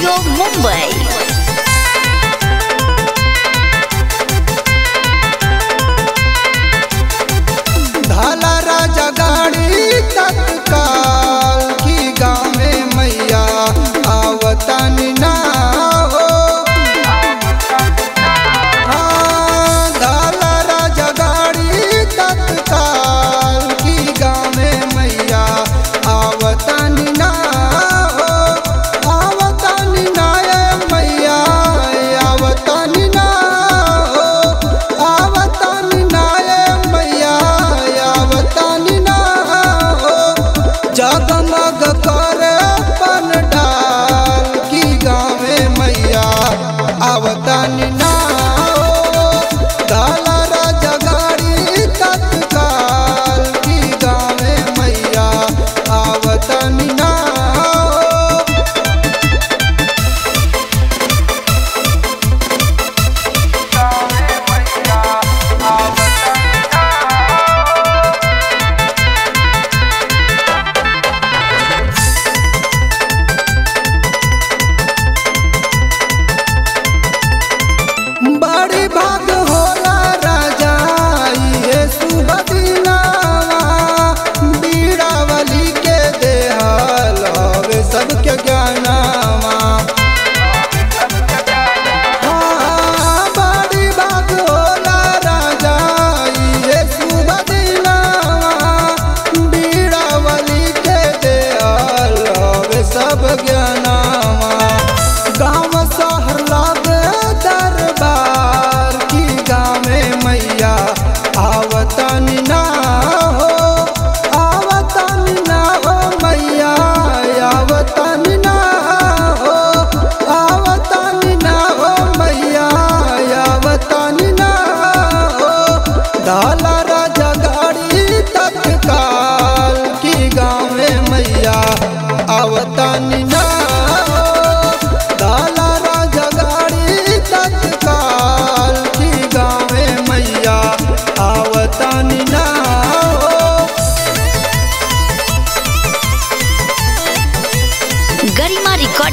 Studio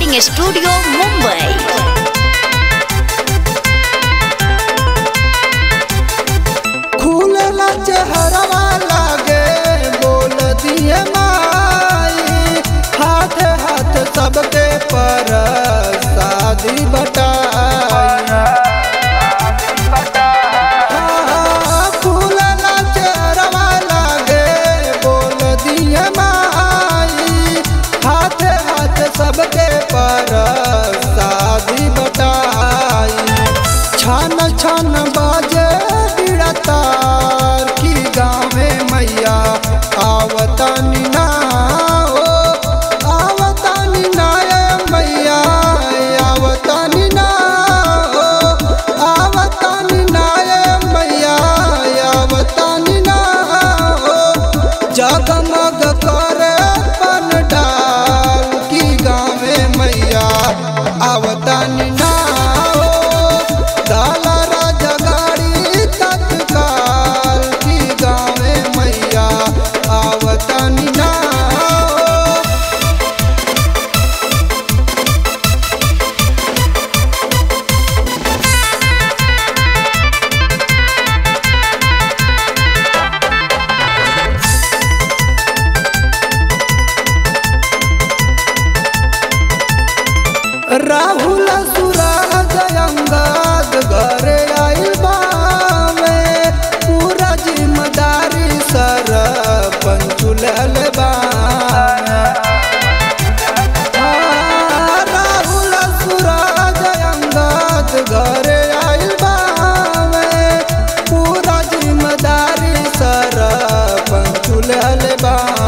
Mumbai. Studio Mumbai. खुलला चेहरा लागे बोल दिए माई, हाथ हाथ सबके पर शादी बटाई। छान छान बाजे बिड़तार की गाँव में मैया आवतानी ना हो, आवतानी ना मैया आवतानी ना हो, आवतानी ना मैया आवतानी ना हो। जगमग करे पन डाल की गाँव में मैया आवतानी ना, राहुल सूरज अंगाद घरे आई बावे, पूरा जिम्मेदारी सर पंचुलल बा। राहुल सूरज अंगाद घरे आई बावे, पूरा जिम्मेदारी सर पंचुलल बा।